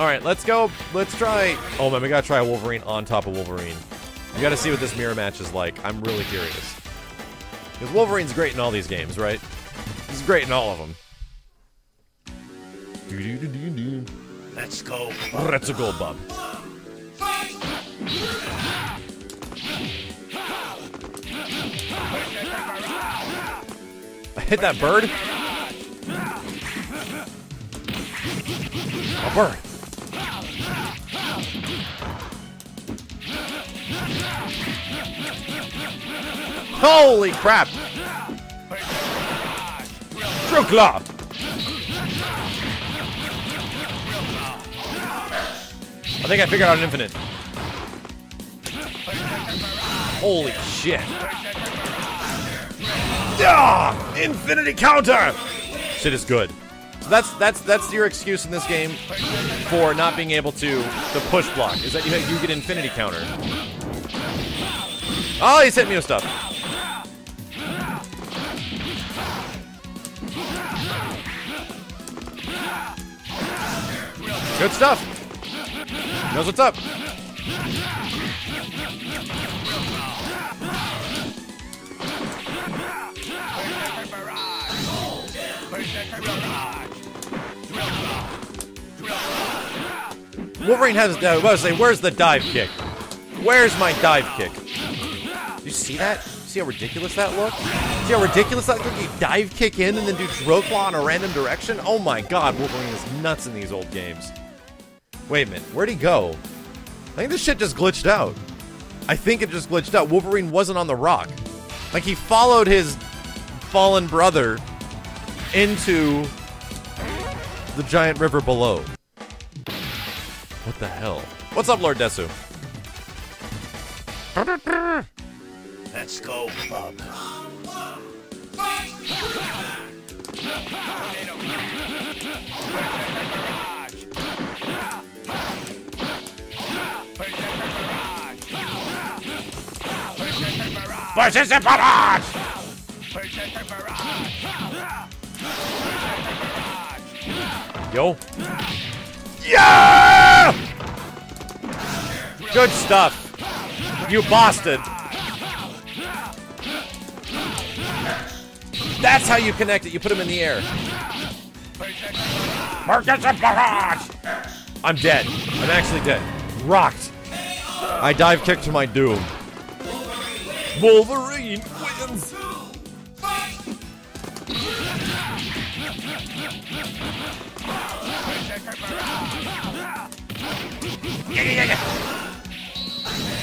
Alright, let's go. Let's try. Oh man, we gotta try Wolverine on top of Wolverine. We gotta see what this mirror match is like. I'm really curious. Because Wolverine's great in all these games, right? He's great in all of them. Let's go. Let's go, bub. I hit that bird. A bird. Holy crap! True claw. I think I figured out an infinite. Holy shit. Ah, infinity counter! Shit is good. So that's your excuse in this game for not being able to push block, is that you get infinity counter. Oh, he's hitting me with stuff. Good stuff. Knows what's up. Wolverine has. I was about to say, where's the dive kick? Where's my dive kick? You see that? See how ridiculous that looked? See how ridiculous that looked? You dive kick in and then do Droclaw in a random direction? Oh my god, Wolverine is nuts in these old games. Wait a minute, where'd he go? I think this shit just glitched out. I think it just glitched out. Wolverine wasn't on the rock. Like, he followed his fallen brother into the giant river below. What the hell? What's up, Lord Desu? Let's go, bub. Persistent barrage! Yo. Yeah! Good stuff. You bastard. That's how you connect it. You put him in the air. Persistent barrage! I'm dead. I'm actually dead. Rocked. I dive kicked to my doom. Wolverine wins!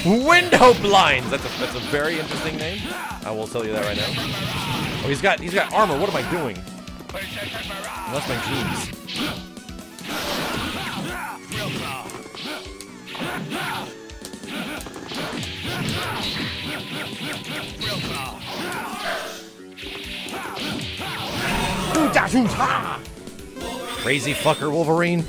Window blinds! That's a very interesting name. I will tell you that right now. Oh, he's got armor. What am I doing? Unless my jeans. Crazy fucker Wolverine.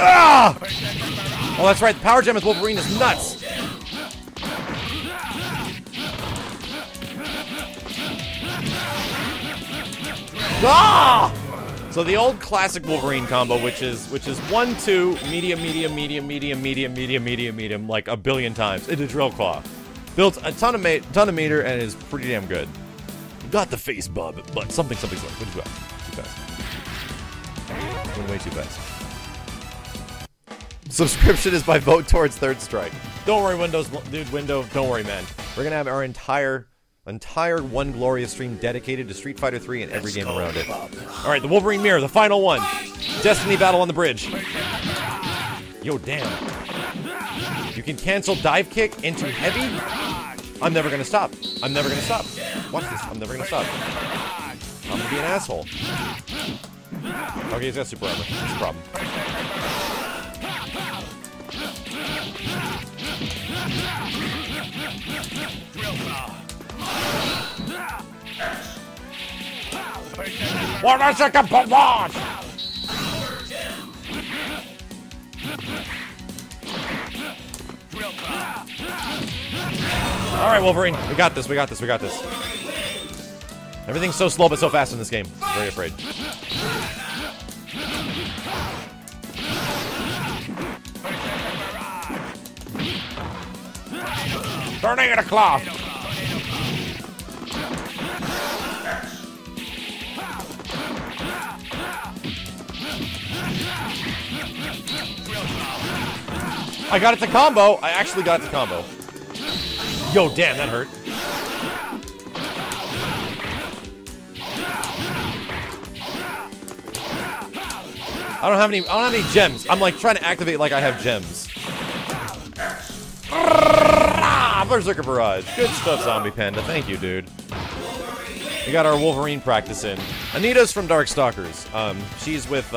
Ah! Oh, that's right. The power gem with Wolverine is nuts. Ah! So the old classic Wolverine combo, which is 1-2 medium medium medium medium medium medium medium medium like a billion times into Drillclaw, built a ton of meter and is pretty damn good. Got the face bub, but something's like went too fast. Went way too fast. Subscription is by vote towards Third Strike. Don't worry, Windows, dude, Window. Don't worry, man. We're gonna have our entire one glorious stream dedicated to Street Fighter 3 and every game around it. All right, the Wolverine mirror, the final one. Destiny battle on the bridge. Yo, damn. You can cancel dive kick into heavy. I'm never gonna stop. I'm never gonna stop. Watch this. I'm never gonna stop. I'm gonna be an asshole. Okay, he's got super armor. That's a problem. What a second one! Alright, Wolverine. We got this, we got this, we got this. Everything's so slow but so fast in this game. I'm very afraid. Turning it a claw! I got it to combo! I actually got it to combo. Yo, damn, that hurt. I don't have any gems. I'm like trying to activate like I have gems. Berserker Barrage. Good stuff, Zombie Panda. Thank you, dude. We got our Wolverine practice in. Anita's from Darkstalkers. She's with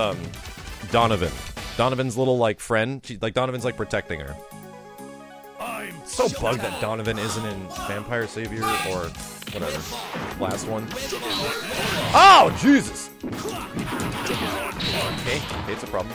Donovan. Donovan's little like friend. She, like Donovan's like protecting her. I'm so bugged that Donovan isn't in Vampire Savior or whatever. Last one. Oh, Jesus! Okay, it's a problem.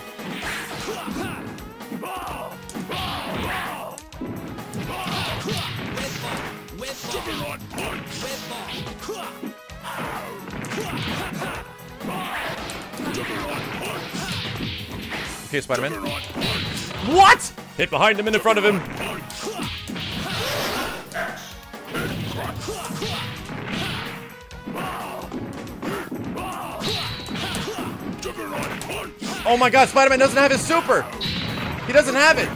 Okay, Spider-Man. What? Hit behind him and in front of him. Oh my God, Spider-Man doesn't have his super. He doesn't have it.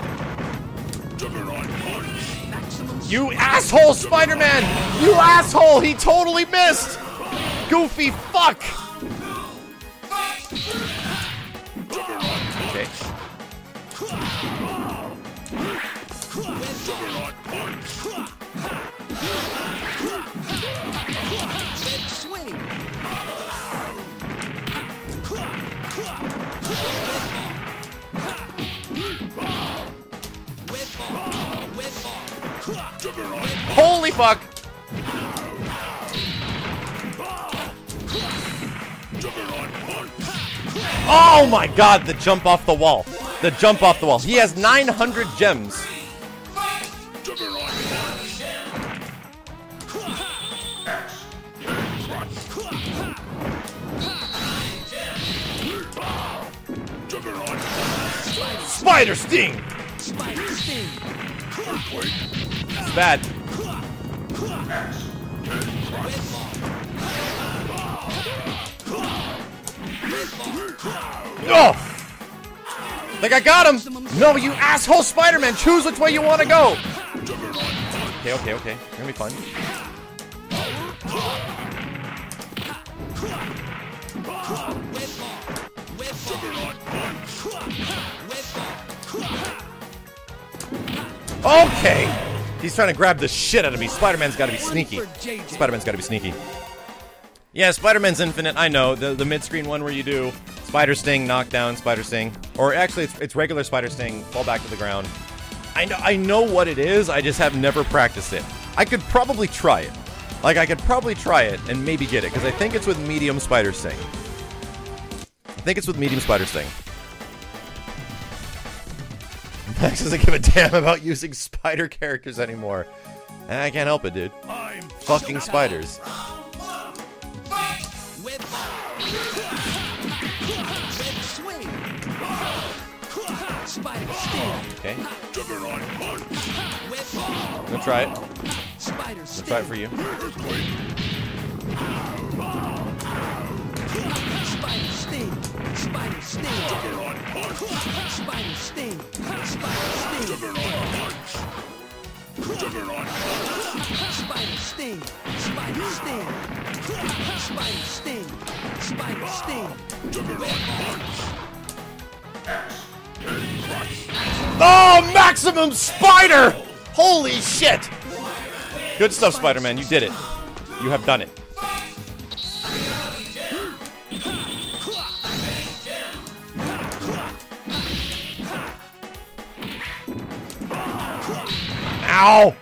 You asshole, Spider-Man! You asshole! He totally missed! Goofy fuck! Okay. Holy fuck! Oh my God, the jump off the wall. The jump off the wall. He has 900 gems. Spider Sting! Spider Sting. It's bad. Oh! Like I got him! No, you asshole Spider-Man! Choose which way you want to go! Okay, okay, okay. You're gonna be fine. Okay! He's trying to grab the shit out of me. Spider-Man's gotta be sneaky. Spider-Man's gotta be sneaky. Yeah, Spider-Man's infinite, I know. The mid-screen one where you do Spider Sting, knockdown, Spider Sting. Or actually, it's regular Spider Sting, fall back to the ground. I know what it is, I just have never practiced it. I could probably try it. Like, I could probably try it and maybe get it, because I think it's with medium Spider Sting. I think it's with medium Spider Sting. Max doesn't give a damn about using spider characters anymore. I can't help it, dude. I'm fucking spiders. Okay. I'm gonna try it. I'm gonna try it for you. Spider Sting, Spider Sting, Spider Sting, Oh, maximum spider! Holy shit! Good stuff, Spider-Man. You did it. You have done it. Ow!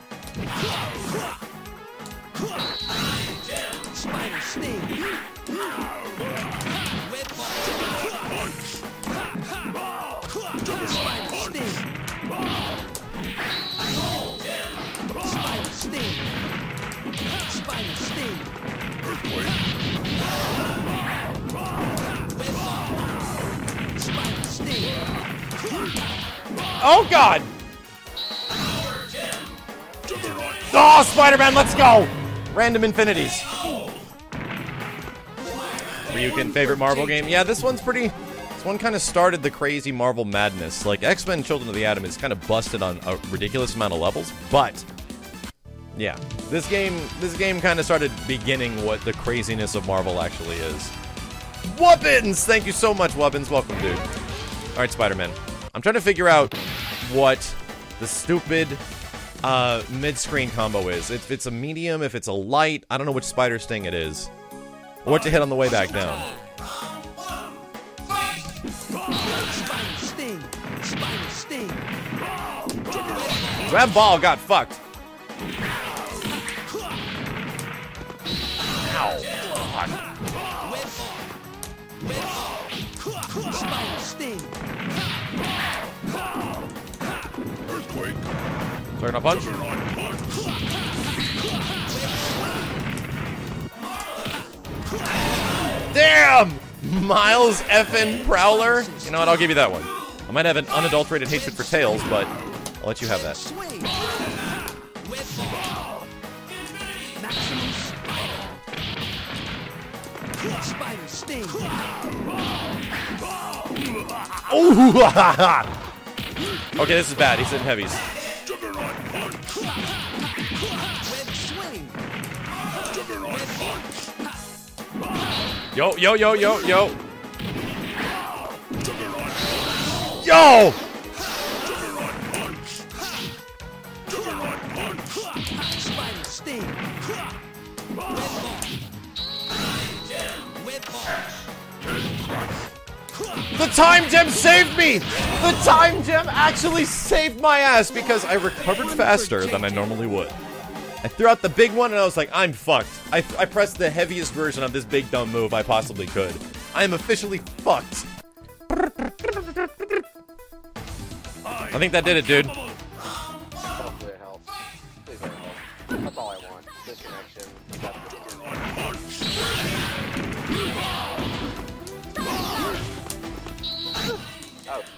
Spider Sting. Oh god! Oh, Spider-Man, let's go! Random infinities. Ryukin, favorite Marvel game? Yeah, this one's pretty... This one kind of started the crazy Marvel madness. Like, X-Men Children of the Atom is kind of busted on a ridiculous amount of levels, but... Yeah, this game kind of started beginning what the craziness of Marvel actually is. Wubbins! Thank you so much, Wubbins. Welcome, dude. Alright, Spider-Man. I'm trying to figure out what the stupid... mid-screen combo is. If it's a medium, if it's a light, I don't know which spider sting it is. What to hit on the way back down. That ball got fucked. Ow. Turn a punch. Damn! Miles effin' Prowler. You know what, I'll give you that one. I might have an unadulterated hatred for Tails, but I'll let you have that. Oh! Okay, this is bad. He's in heavies. Yo, yo, yo, yo, yo. Yo! The time gem saved me! The time gem actually saved my ass because I recovered faster than I normally would. I threw out the big one and I was like, I'm fucked. I pressed the heaviest version of this big dumb move I possibly could. I am officially fucked. I think that did it, dude. That's all I want. Disconnection. Oh,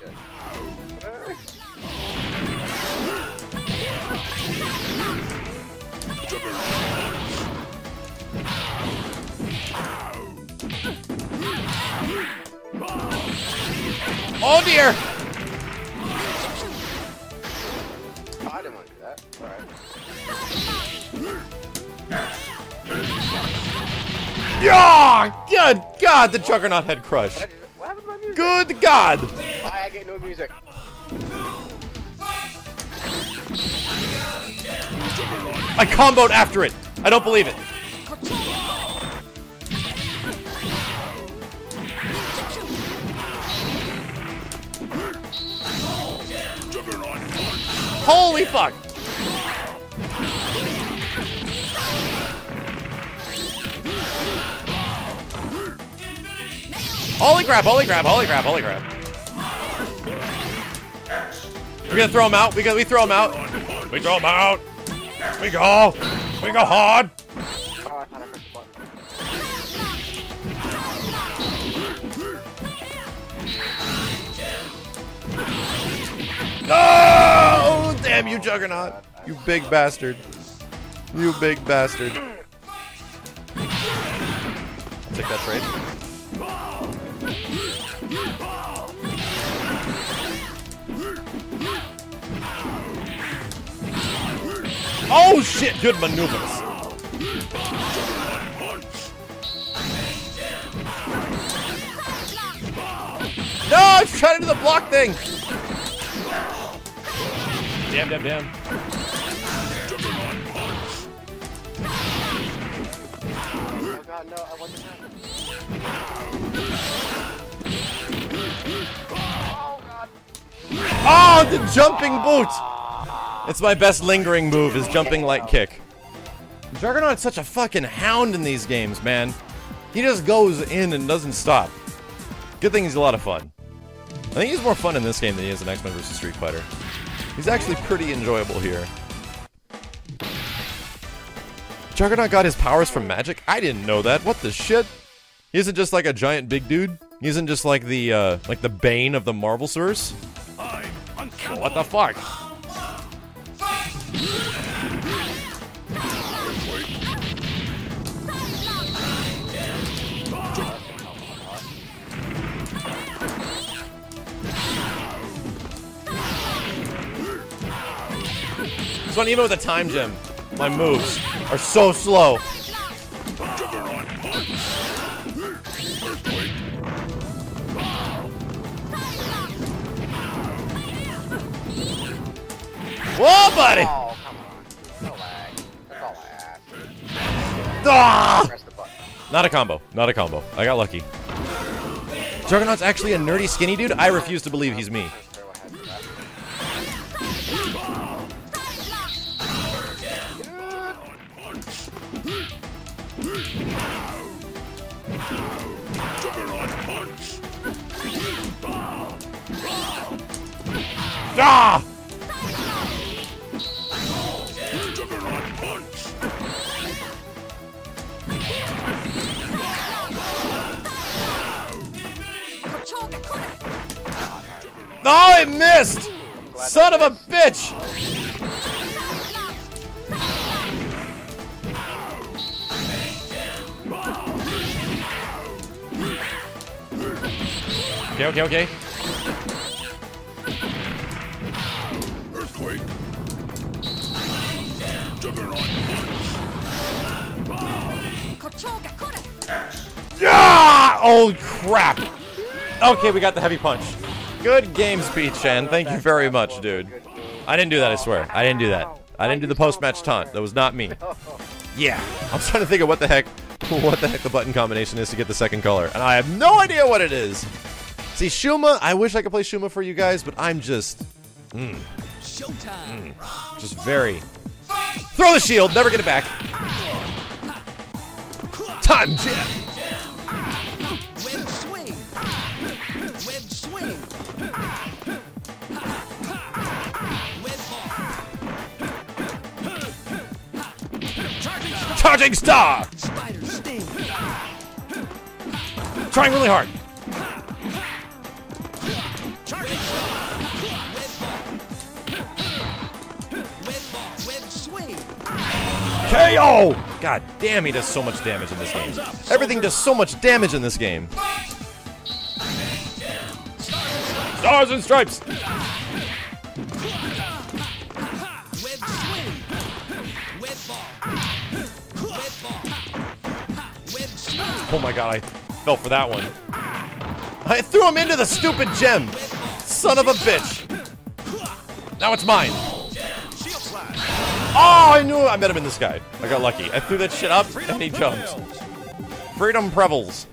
shit. Oh dear! I didn't want to do that. Alright. Yeah! Good God, the Juggernaut head crush. What happened to my music? Good God! I get no music. I comboed after it. I don't believe it. Holy fuck! Holy crap, holy crap, holy crap, holy crap. We're gonna throw him out. We throw him out. We throw him out. We go. We go hard. Oh, damn you, Juggernaut. You big bastard. You big bastard. I'll take that trade. Oh shit, good maneuvers. No, I shot into the block thing. Damn, damn, damn. Oh god, no, I want to happen. Oh god. Oh, the jumping boot! It's my best lingering move, is jumping light kick. Juggernaut's such a fucking hound in these games, man. He just goes in and doesn't stop. Good thing he's a lot of fun. I think he's more fun in this game than he is in X-Men vs. Street Fighter. He's actually pretty enjoyable here. Juggernaut got his powers from magic? I didn't know that. What the shit? He isn't just like a giant big dude. He isn't just like the Bane of the Marvelverse. I'm What the fuck? This one, even with a time gem, my moves are so slow. Whoa, buddy! Oh, come on. No lag. That's all I ask. Press the button. Not a combo. Not a combo. I got lucky. Juggernaut's actually a nerdy skinny dude? I refuse to believe he's me. Ah! No, oh, it missed! Son of a bitch! Okay, okay, okay. Earthquake. Yeah! Oh, crap! Okay, we got the heavy punch. Good games, Peach Chan. Thank you very much, dude. I didn't do that, I swear. I didn't do that. I didn't do the post-match taunt. That was not me. Yeah. I'm trying to think of what the heck the button combination is to get the second color. And I have no idea what it is. See, Shuma, I wish I could play Shuma for you guys, but I'm just... just very... Throw the shield, never get it back. Time jam. Charging star! Spider sting. Trying really hard. Charging star. Web swing. KO! God damn, he does so much damage in this game. Everything does so much damage in this game. Stars and stripes! Oh my god, I fell for that one. I threw him into the stupid gem! Son of a bitch! Now it's mine! Oh, I knew I met him in the sky. I got lucky. I threw that shit up and he jumped. Freedom Prevels.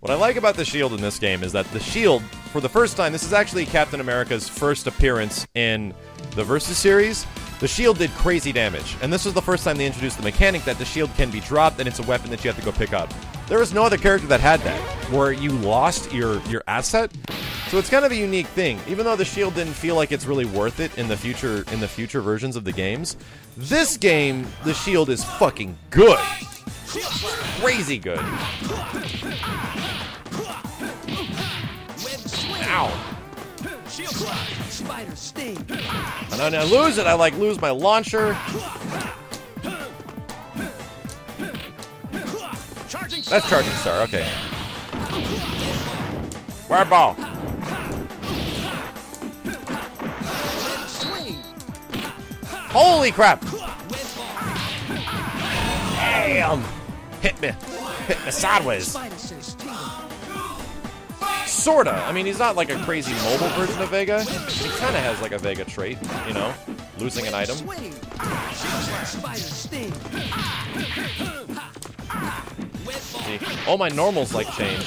What I like about the shield in this game is that the shield, for the first time, this is actually Captain America's first appearance in the Versus series. The shield did crazy damage, and this was the first time they introduced the mechanic that the shield can be dropped and it's a weapon that you have to go pick up. There was no other character that had that, where you lost your asset. So it's kind of a unique thing. Even though the shield didn't feel like it's really worth it in the future versions of the games, this game, the shield is fucking good. Crazy good. Ow. Spider sting. And when I lose it, I like lose my launcher. That's charging star, okay. Wire ball. Holy crap! Damn! Hit me. Hit me sideways. Sorta. I mean, he's not like a crazy mobile version of Vega. He kinda has like a Vega trait, you know? Losing an item. See, all my normals like changed.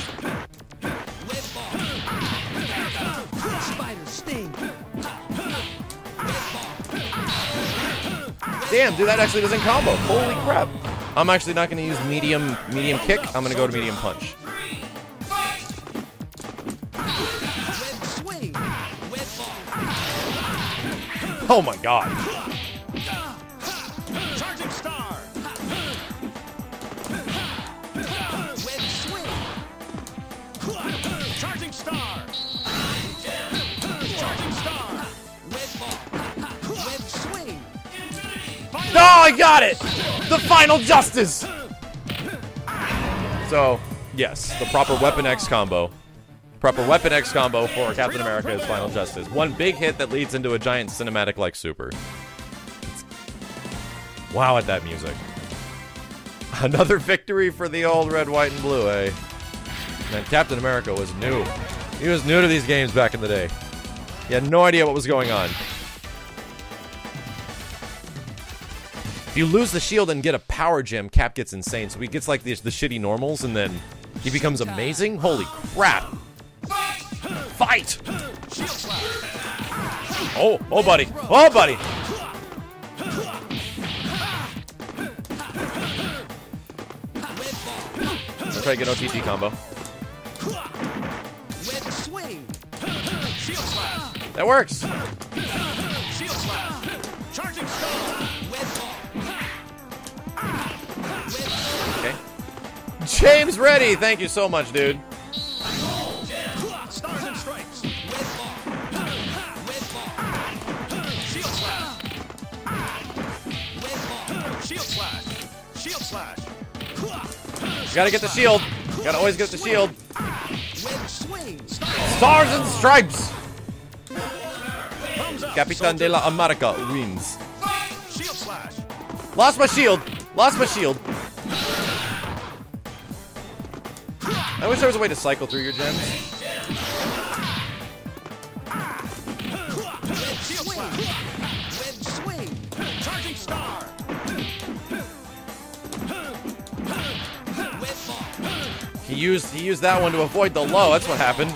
Damn, dude, that actually doesn't combo. Holy crap. I'm actually not gonna use medium kick. I'm gonna go to medium punch. Oh my god. Charging star. Charging star. Charging star. I got it! The final justice! So, yes, the proper Weapon X combo. Proper Weapon X combo for Captain America is Final Justice. One big hit that leads into a giant cinematic like super. Wow at that music. Another victory for the old red, white, and blue, eh? Man, Captain America was new. He was new to these games back in the day. He had no idea what was going on. If you lose the shield and get a power gem, Cap gets insane. So he gets like the shitty normals and then he becomes amazing? Holy crap. Fight! Oh, oh buddy. Oh buddy! Let's try to get OTT combo. That works! Okay. James Reddy, thank you so much, dude. Gotta get the shield. Gotta always get the shield. Stars and Stripes! Capitan de la America wins. Lost my shield. Lost my shield. I wish there was a way to cycle through your gems. He used that one to avoid the low. That's what happened.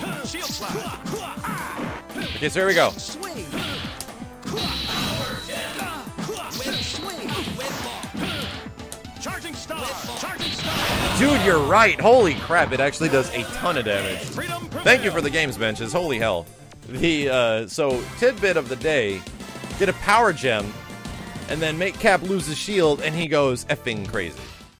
Okay, so here we go. Dude, you're right. Holy crap, it actually does a ton of damage. Thank you for the games, Benches. Holy hell. The, so, tidbit of the day. Get a power gem, and then make Cap lose his shield, and he goes effing crazy.